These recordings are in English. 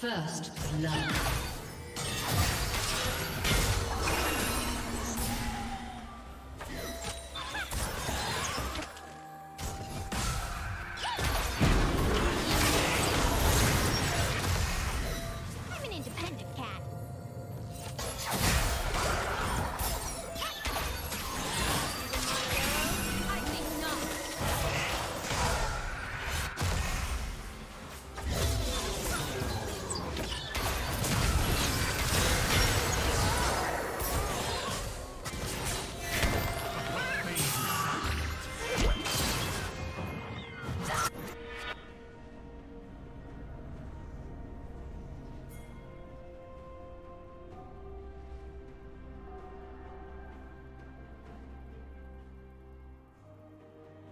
First blood.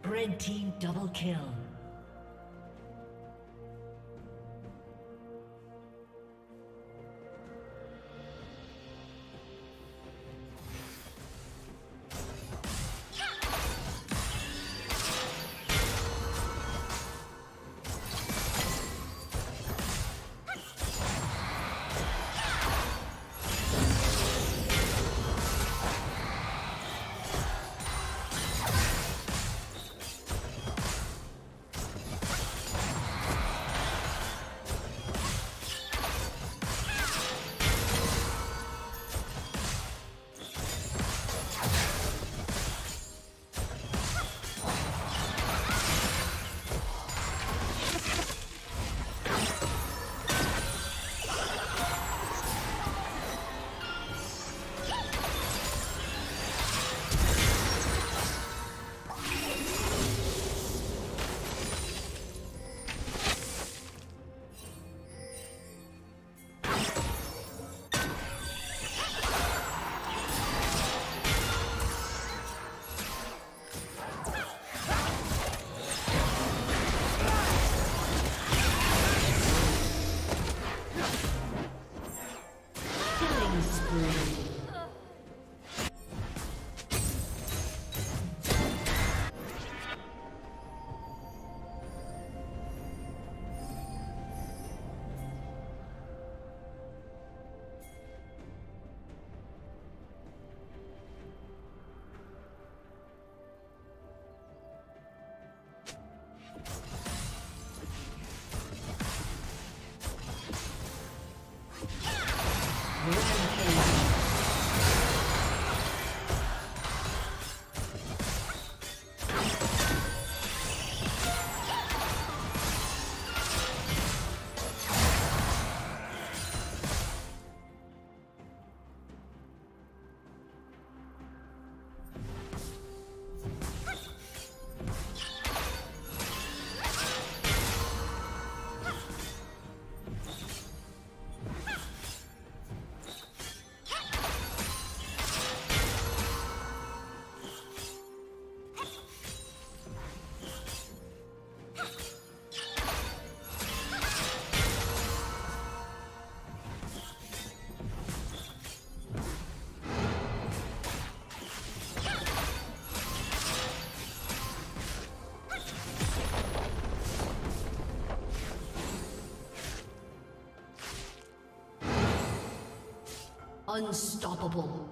Red team double kill. Unstoppable.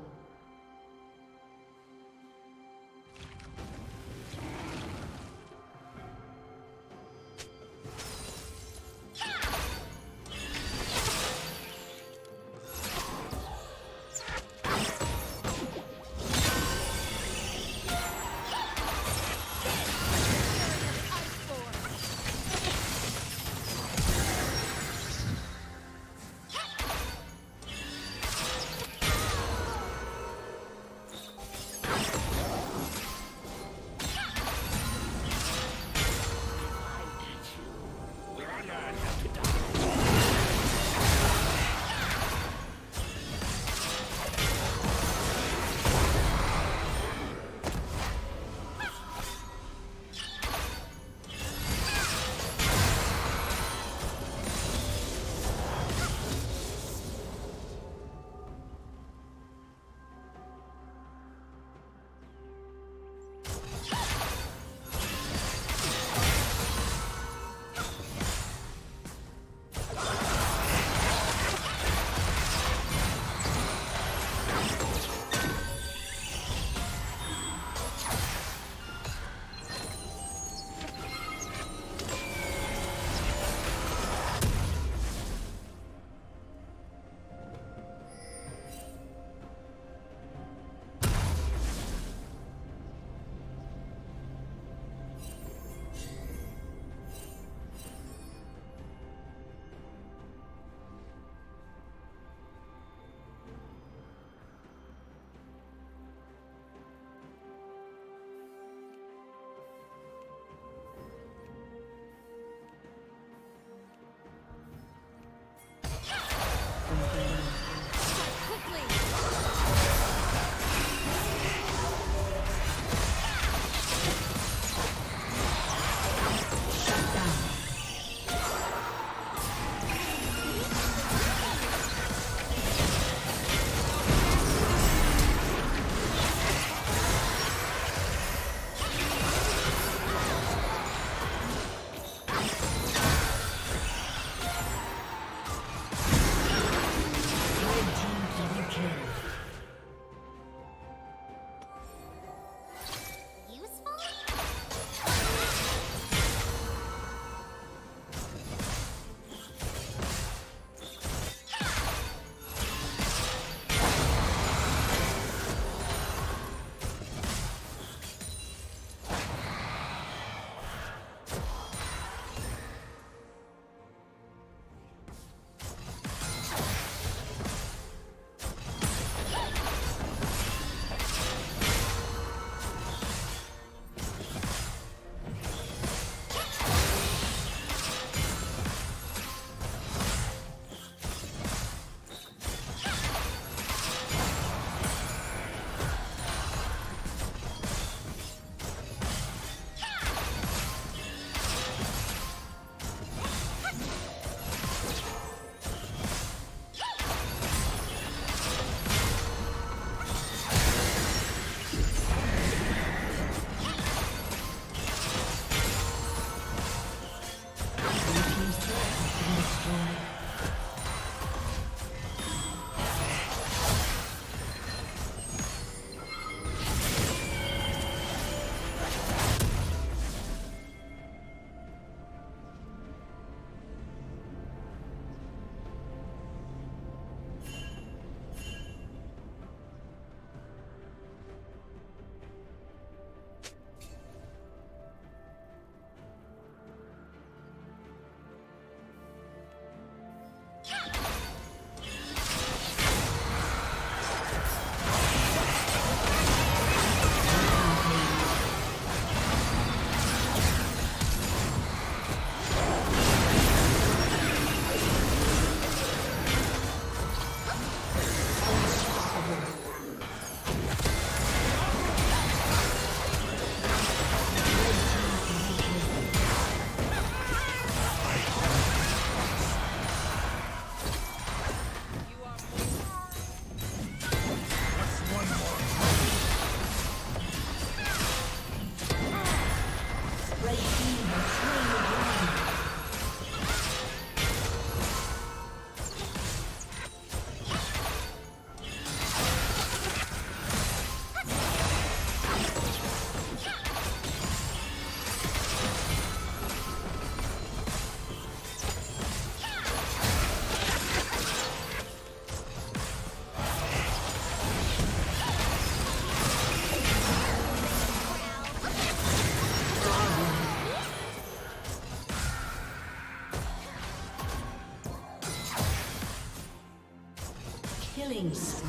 Killing spree.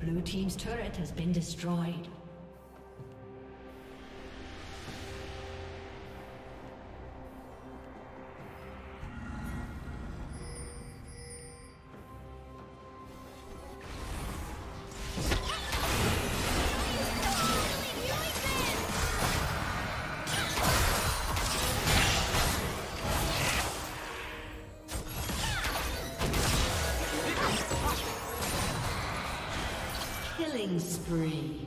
Blue team's turret has been destroyed. Killing spree.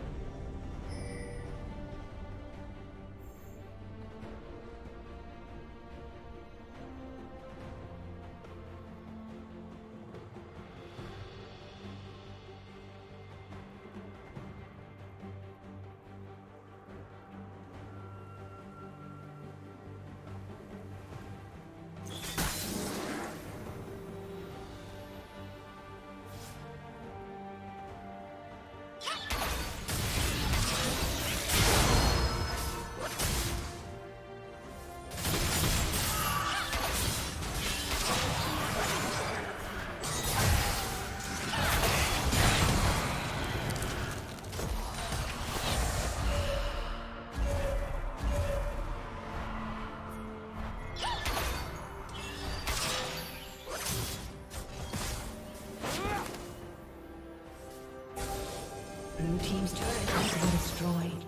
Blue team's turret has been destroyed.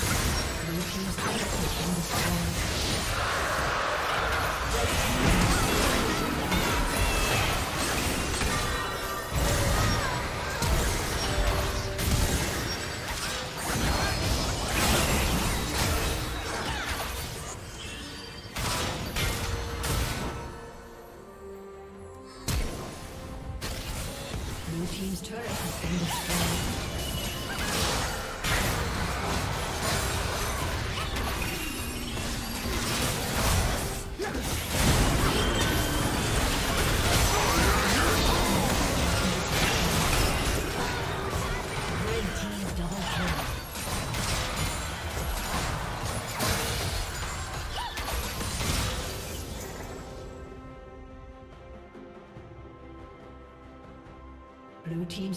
Blue team's turret. turret has been destroyed. Blue team's